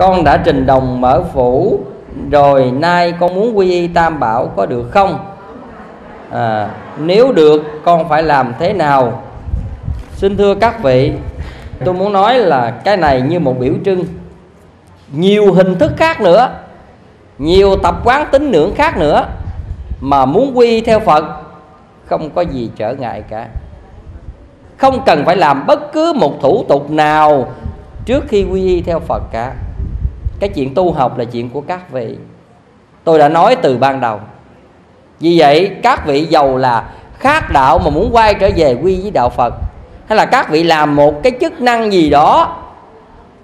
con đã trình đồng mở phủ rồi, nay con muốn quy y Tam Bảo có được không? Nếu được con phải làm thế nào? Xin thưa các vị, tôi muốn nói là cái này như một biểu trưng. Nhiều hình thức khác nữa, nhiều tập quán tín ngưỡng khác nữa, mà muốn quy theo Phật không có gì trở ngại cả. Không cần phải làm bất cứ một thủ tục nào trước khi quy y theo Phật cả. Cái chuyện tu học là chuyện của các vị, tôi đã nói từ ban đầu. Vì vậy các vị giàu là khác đạo mà muốn quay trở về quy với đạo Phật, hay là các vị làm một cái chức năng gì đó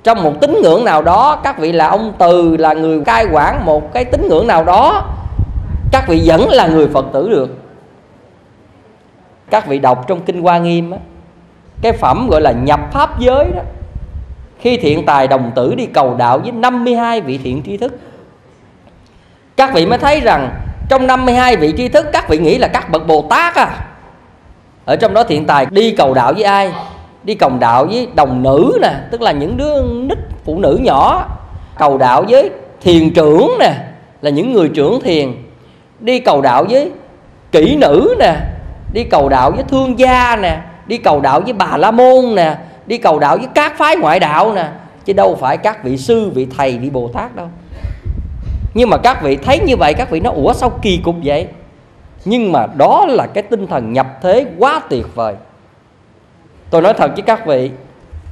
trong một tín ngưỡng nào đó, các vị là ông từ, là người cai quản một cái tín ngưỡng nào đó, các vị vẫn là người Phật tử được. Các vị đọc trong Kinh Hoa Nghiêm á, cái phẩm gọi là nhập pháp giới đó, khi thiện tài đồng tử đi cầu đạo với 52 vị thiện tri thức, các vị mới thấy rằng trong 52 vị tri thức các vị nghĩ là các bậc Bồ Tát à. Ở trong đó thiện tài đi cầu đạo với ai? Đi cầu đạo với đồng nữ nè, tức là những đứa nít phụ nữ nhỏ. Cầu đạo với thiền trưởng nè, là những người trưởng thiền. Đi cầu đạo với kỹ nữ nè, đi cầu đạo với thương gia nè, đi cầu đạo với Bà La Môn nè, đi cầu đạo với các phái ngoại đạo nè, chứ đâu phải các vị sư, vị thầy, vị Bồ Tát đâu. Nhưng mà các vị thấy như vậy, các vị nói ủa sao kỳ cục vậy? Nhưng mà đó là cái tinh thần nhập thế quá tuyệt vời. Tôi nói thật với các vị,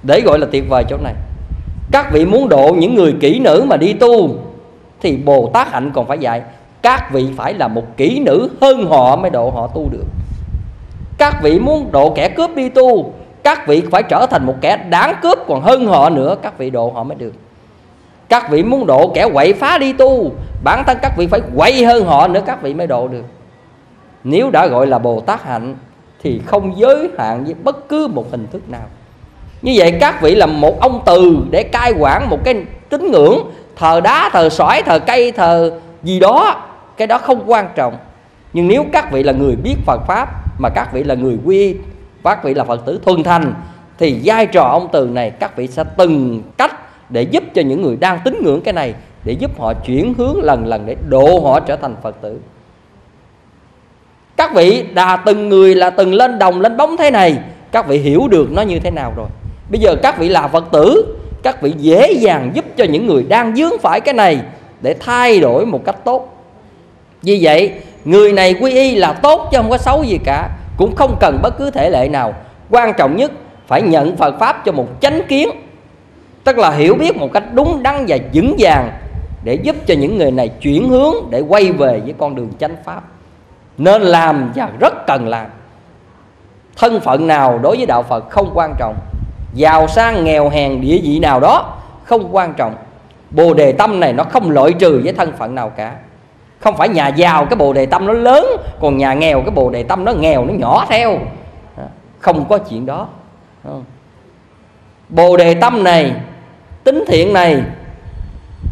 để gọi là tuyệt vời chỗ này, các vị muốn độ những người kỹ nữ mà đi tu thì Bồ Tát Hạnh còn phải dạy, các vị phải là một kỹ nữ hơn họ mới độ họ tu được. Các vị muốn độ kẻ cướp đi tu, các vị phải trở thành một kẻ đáng cướp còn hơn họ nữa, các vị độ họ mới được. Các vị muốn độ kẻ quậy phá đi tu, bản thân các vị phải quậy hơn họ nữa, các vị mới độ được. Nếu đã gọi là Bồ Tát Hạnh thì không giới hạn với bất cứ một hình thức nào. Như vậy các vị là một ông từ để cai quản một cái tín ngưỡng, thờ đá, thờ sỏi, thờ cây, thờ gì đó, cái đó không quan trọng. Nhưng nếu các vị là người biết Phật Pháp, mà các vị là người quy, các vị là Phật tử thuần thành, thì vai trò ông từ này các vị sẽ từng cách để giúp cho những người đang tín ngưỡng cái này, để giúp họ chuyển hướng lần lần để độ họ trở thành Phật tử. Các vị đã từng người là từng lên đồng lên bóng thế này, các vị hiểu được nó như thế nào rồi. Bây giờ các vị là Phật tử, các vị dễ dàng giúp cho những người đang vướng phải cái này để thay đổi một cách tốt. Vì vậy người này quy y là tốt chứ không có xấu gì cả, cũng không cần bất cứ thể lệ nào. Quan trọng nhất phải nhận Phật Pháp cho một chánh kiến, tức là hiểu biết một cách đúng đắn và vững vàng, để giúp cho những người này chuyển hướng để quay về với con đường chánh Pháp. Nên làm và rất cần làm. Thân phận nào đối với đạo Phật không quan trọng, giàu sang nghèo hèn địa vị nào đó không quan trọng. Bồ đề tâm này nó không loại trừ với thân phận nào cả. Không phải nhà giàu cái bồ đề tâm nó lớn, còn nhà nghèo cái bồ đề tâm nó nghèo, nó nhỏ theo. Không có chuyện đó. Bồ đề tâm này, tính thiện này,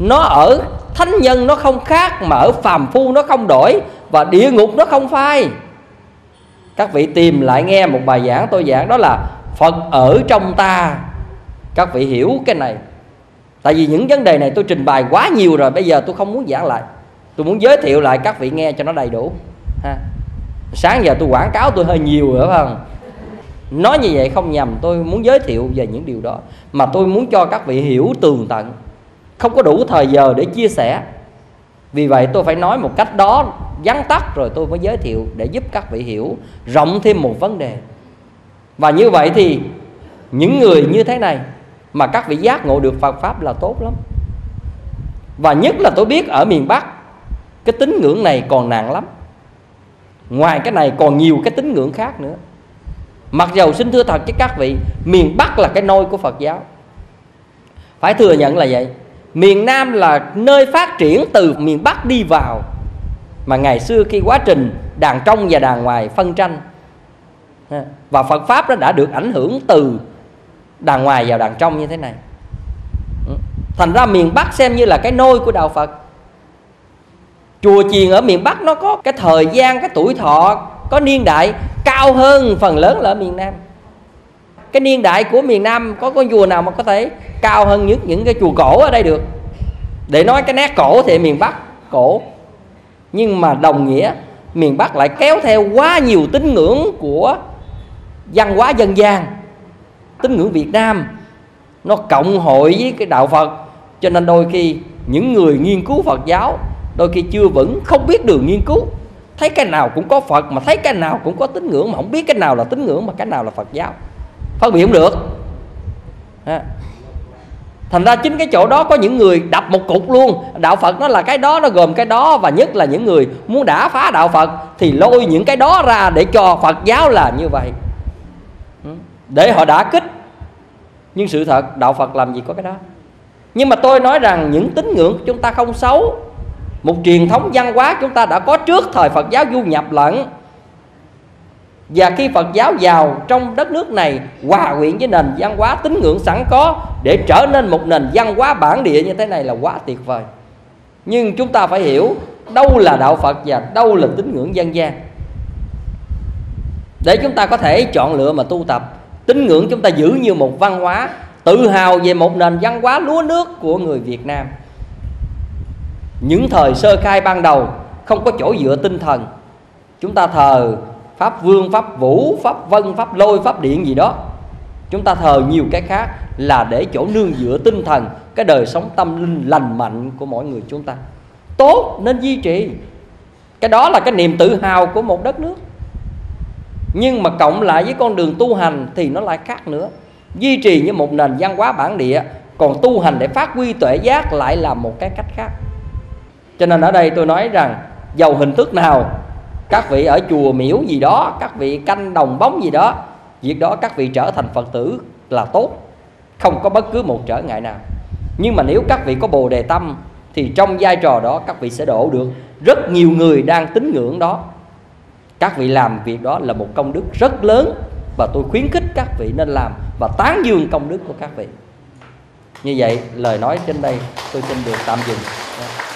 nó ở thánh nhân nó không khác, mà ở phàm phu nó không đổi, và địa ngục nó không phai. Các vị tìm lại nghe một bài giảng tôi giảng, đó là Phật ở trong ta. Các vị hiểu cái này. Tại vì những vấn đề này tôi trình bày quá nhiều rồi, bây giờ tôi không muốn giảng lại, tôi muốn giới thiệu lại các vị nghe cho nó đầy đủ ha. Sáng giờ tôi quảng cáo tôi hơi nhiều nữa phải không? Nói như vậy không nhầm, tôi muốn giới thiệu về những điều đó, mà tôi muốn cho các vị hiểu tường tận. Không có đủ thời giờ để chia sẻ, vì vậy tôi phải nói một cách đó vắn tắt rồi tôi mới giới thiệu, để giúp các vị hiểu rộng thêm một vấn đề. Và như vậy thì những người như thế này mà các vị giác ngộ được Phật Pháp là tốt lắm. Và nhất là tôi biết ở miền Bắc cái tín ngưỡng này còn nặng lắm. Ngoài cái này còn nhiều cái tín ngưỡng khác nữa. Mặc dầu xin thưa thật với các vị, miền Bắc là cái nôi của Phật giáo, phải thừa nhận là vậy. Miền Nam là nơi phát triển từ miền Bắc đi vào. Mà ngày xưa khi quá trình đàn trong và đàn ngoài phân tranh, và Phật Pháp nó đã được ảnh hưởng từ đàn ngoài vào đàn trong như thế này, thành ra miền Bắc xem như là cái nôi của đạo Phật. Chùa chiền ở miền Bắc nó có cái thời gian, cái tuổi thọ, có niên đại cao hơn phần lớn là ở miền Nam. Cái niên đại của miền Nam có chùa nào mà có thể cao hơn những cái chùa cổ ở đây được? Để nói cái nét cổ thì miền Bắc cổ, nhưng mà đồng nghĩa miền Bắc lại kéo theo quá nhiều tín ngưỡng của văn hóa dân gian. Tín ngưỡng Việt Nam nó cộng hội với cái đạo Phật, cho nên đôi khi những người nghiên cứu Phật giáo đôi khi chưa vững, không biết đường nghiên cứu, thấy cái nào cũng có Phật, mà thấy cái nào cũng có tín ngưỡng, mà không biết cái nào là tín ngưỡng mà cái nào là Phật giáo, phân biệt không được. Thành ra chính cái chỗ đó có những người đập một cục luôn, đạo Phật nó là cái đó, nó gồm cái đó. Và nhất là những người muốn đả phá đạo Phật thì lôi những cái đó ra để cho Phật giáo là như vậy, để họ đả kích. Nhưng sự thật đạo Phật làm gì có cái đó. Nhưng mà tôi nói rằng những tín ngưỡng chúng ta không xấu, một truyền thống văn hóa chúng ta đã có trước thời Phật giáo du nhập lẫn. Và khi Phật giáo vào trong đất nước này, hòa quyện với nền văn hóa tín ngưỡng sẵn có để trở nên một nền văn hóa bản địa như thế này là quá tuyệt vời. Nhưng chúng ta phải hiểu đâu là đạo Phật và đâu là tín ngưỡng dân gian, để chúng ta có thể chọn lựa mà tu tập. Tín ngưỡng chúng ta giữ như một văn hóa, tự hào về một nền văn hóa lúa nước của người Việt Nam. Những thời sơ khai ban đầu không có chỗ dựa tinh thần, chúng ta thờ Pháp Vương, Pháp Vũ, Pháp Vân, Pháp Lôi, Pháp Điện gì đó. Chúng ta thờ nhiều cái khác là để chỗ nương dựa tinh thần, cái đời sống tâm linh lành mạnh của mỗi người chúng ta. Tốt nên duy trì, cái đó là cái niềm tự hào của một đất nước. Nhưng mà cộng lại với con đường tu hành thì nó lại khác nữa. Duy trì như một nền văn hóa bản địa, còn tu hành để phát huy tuệ giác lại là một cái cách khác. Cho nên ở đây tôi nói rằng dầu hình thức nào, các vị ở chùa miễu gì đó, các vị canh đồng bóng gì đó, việc đó các vị trở thành Phật tử là tốt, không có bất cứ một trở ngại nào. Nhưng mà nếu các vị có bồ đề tâm thì trong vai trò đó các vị sẽ độ được rất nhiều người đang tín ngưỡng đó. Các vị làm việc đó là một công đức rất lớn, và tôi khuyến khích các vị nên làm và tán dương công đức của các vị. Như vậy lời nói trên đây tôi xin được tạm dừng.